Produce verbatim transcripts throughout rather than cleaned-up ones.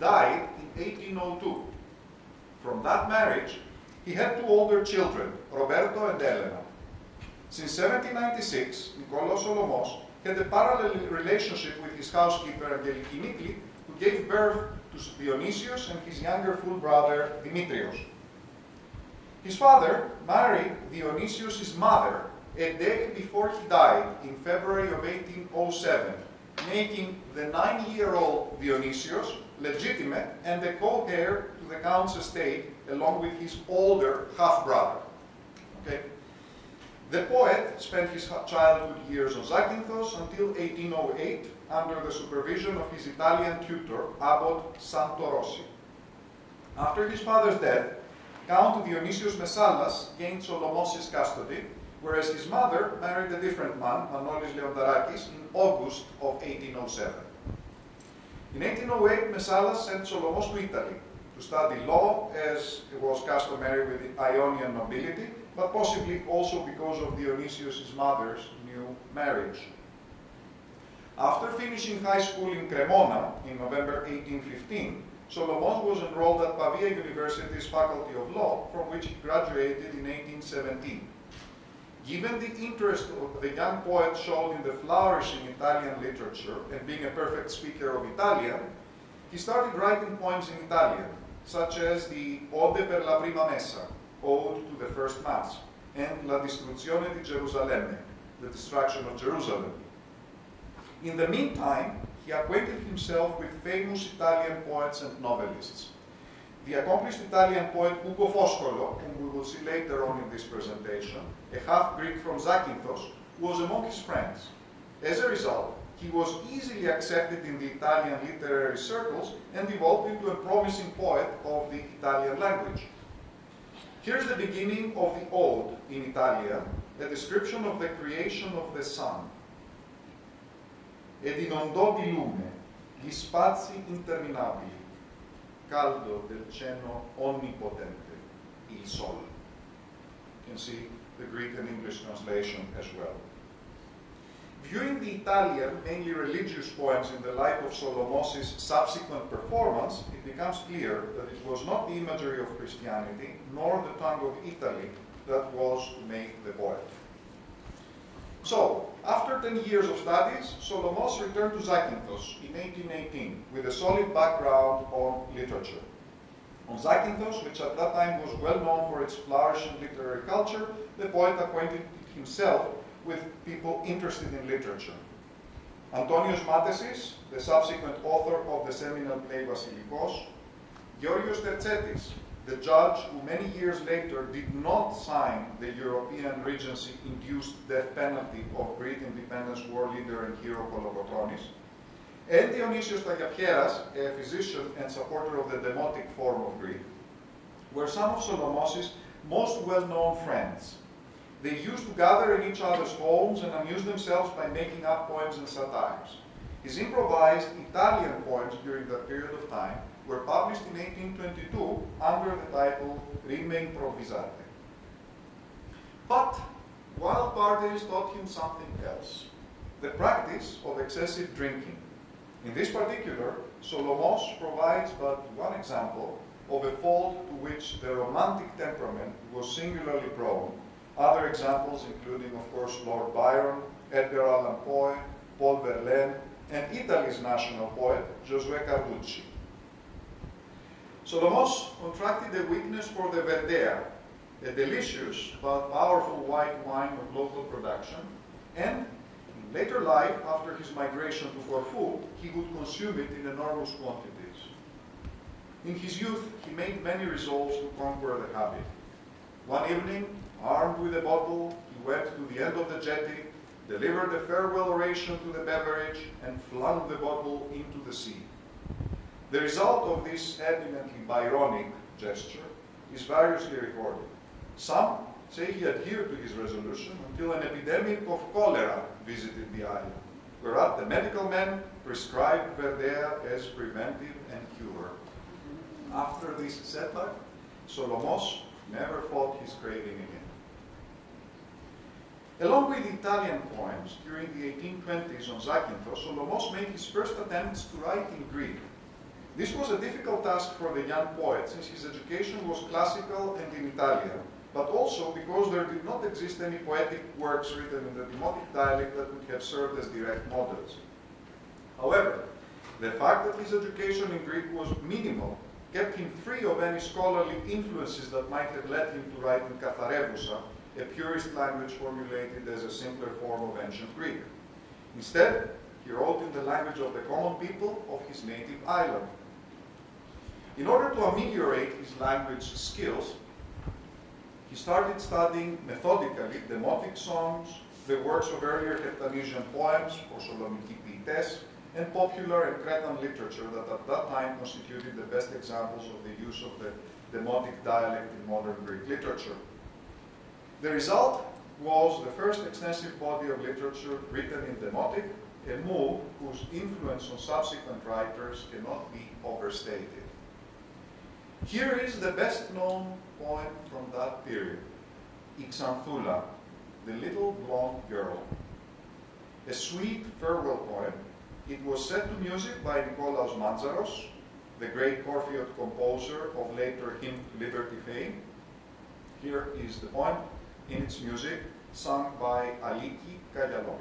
died in eighteen oh two. From that marriage, he had two older children, Roberto and Elena. Since seventeen ninety-six, Niccolò Solomos had a parallel relationship with his housekeeper, Angeliki Nikli, who gave birth to Dionysios and his younger full brother, Dimitrios. His father married Dionysios' mother a day before he died in February of eighteen oh seven, making the nine-year-old Dionysios legitimate and a co-heir to the Count's estate, along with his older half-brother. Okay? The poet spent his childhood years on Zakynthos until eighteen oh eight, under the supervision of his Italian tutor, Abbot Santorosi. After his father's death, Count Dionysios Messalas gained Solomos' custody, whereas his mother married a different man, Manolis Leontarakis, in August of eighteen oh seven. In eighteen oh eight, Messalas sent Solomos to Italy to study law, as it was customary with the Ionian nobility, but possibly also because of Dionysios' mother's new marriage. After finishing high school in Cremona in November eighteen fifteen, Solomos was enrolled at Pavia University's Faculty of Law, from which he graduated in eighteen seventeen. Given the interest the young poet showed in the flourishing Italian literature and being a perfect speaker of Italian, he started writing poems in Italian, such as the Ode per la prima messa, Ode to the First Mass, and La Distruzione di Gerusalemme, The Destruction of Jerusalem. In the meantime, he acquainted himself with famous Italian poets and novelists. The accomplished Italian poet Ugo Foscolo, whom we will see later on in this presentation, a half-Greek from Zakynthos, was among his friends. As a result, he was easily accepted in the Italian literary circles and evolved into a promising poet of the Italian language. Here's the beginning of the Ode in Italian, a description of the creation of the sun. Ed inondò di lume gli spazi interminabili, caldo del cielo onnipotente, il sole. You can see the Greek and English translation as well. Viewing the Italian, mainly religious poems in the light of Solomos' subsequent performance, it becomes clear that it was not the imagery of Christianity, nor the tongue of Italy, that was to make the poet. So, after ten years of studies, Solomos returned to Zakynthos in eighteen eighteen, with a solid background on literature. On Zakynthos, which at that time was well known for its flourishing literary culture, the poet acquainted himself with people interested in literature. Antonios Matesis, the subsequent author of the seminal play Basilikos, Georgios Terzetis, the judge who many years later did not sign the European Regency-induced death penalty of Greek independence war leader and hero Kolokotronis, and Dionysios Tagiapieras, a physician and supporter of the demotic form of Greek, were some of Solomos' most well-known friends. They used to gather in each other's homes and amuse themselves by making up poems and satires. His improvised Italian poems during that period of time were published in eighteen twenty-two under the title Rime Improvisate. But wild parties taught him something else, the practice of excessive drinking. In this particular, Solomos provides but one example of a fault to which the romantic temperament was singularly prone. Other examples including, of course, Lord Byron, Edgar Allan Poe, Paul Verlaine, and Italy's national poet, Giosuè Carducci. Solomos contracted a weakness for the Verdea, a delicious but powerful white wine of local production, and in later life, after his migration to Corfu, he would consume it in enormous quantities. In his youth, he made many resolves to conquer the habit. One evening, armed with a bottle, he went to the end of the jetty, delivered a farewell oration to the beverage, and flung the bottle into the sea. The result of this eminently Byronic gesture is variously recorded. Some say he adhered to his resolution until an epidemic of cholera visited the island, whereat the medical men prescribed Verdea as preventive and cure. After this setback, Solomos never fought his craving again. Along with Italian poems, during the eighteen twenties on Zakynthos, Solomos made his first attempts to write in Greek. This was a difficult task for the young poet, since his education was classical and in Italian, but also because there did not exist any poetic works written in the demotic dialect that would have served as direct models. However, the fact that his education in Greek was minimal kept him free of any scholarly influences that might have led him to write in Katharevousa, a purist language formulated as a simpler form of ancient Greek. Instead, he wrote in the language of the common people of his native island. In order to ameliorate his language skills, he started studying methodically demotic songs, the works of earlier Heptanesian poems, or Solomiki Pietes, and popular and Cretan literature that at that time constituted the best examples of the use of the demotic dialect in modern Greek literature. The result was the first extensive body of literature written in demotic, a move whose influence on subsequent writers cannot be overstated. Here is the best-known poem from that period, Ixanthoula, the little blonde girl. A sweet farewell poem. It was set to music by Nicolaus Mantzaros, the great Corfu composer of later hymn Liberty fame. Here is the poem in its music, sung by Aliki Kallialo.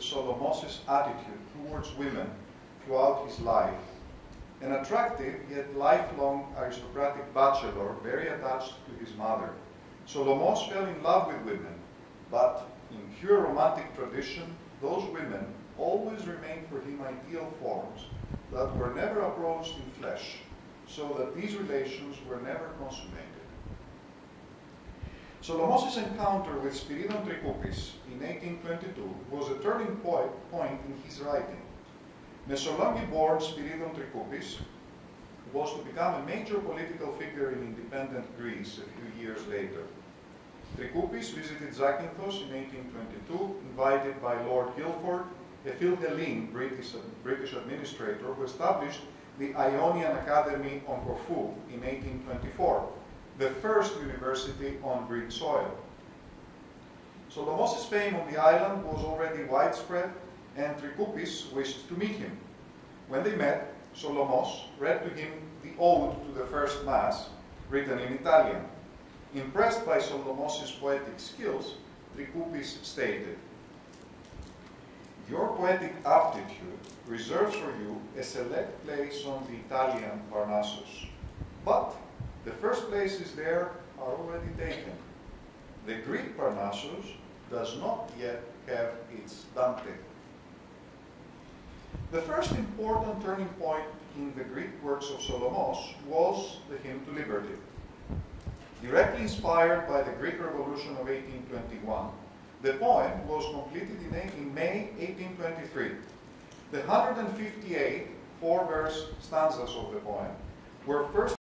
Solomos' attitude towards women throughout his life. An attractive yet lifelong aristocratic bachelor, very attached to his mother, Solomos fell in love with women, but in pure romantic tradition, those women always remained for him ideal forms that were never approached in flesh, so that these relations were never consummated. Solomos' encounter with Spyridon Trikoupis in eighteen twenty-two was a turning point in his writing. Messaloniki-born Spyridon Trikoupis was to become a major political figure in independent Greece a few years later. Trikoupis visited Zakynthos in eighteen twenty-two, invited by Lord Guilford, a Philhellene British, British administrator who established the Ionian Academy on Corfu in eighteen twenty-four, the first university on Greek soil. Solomos' fame on the island was already widespread, and Trikoupis wished to meet him. When they met, Solomos read to him the Ode to the First Mass, written in Italian. Impressed by Solomos' poetic skills, Trikoupis stated, "Your poetic aptitude reserves for you a select place on the Italian Parnassus. But the first places there are already taken. The Greek Parnassus does not yet have its Dante." The first important turning point in the Greek works of Solomos was the Hymn to Liberty. Directly inspired by the Greek Revolution of eighteen twenty-one, the poem was completed in May eighteen twenty-three. The one hundred fifty-eight four-verse stanzas of the poem were first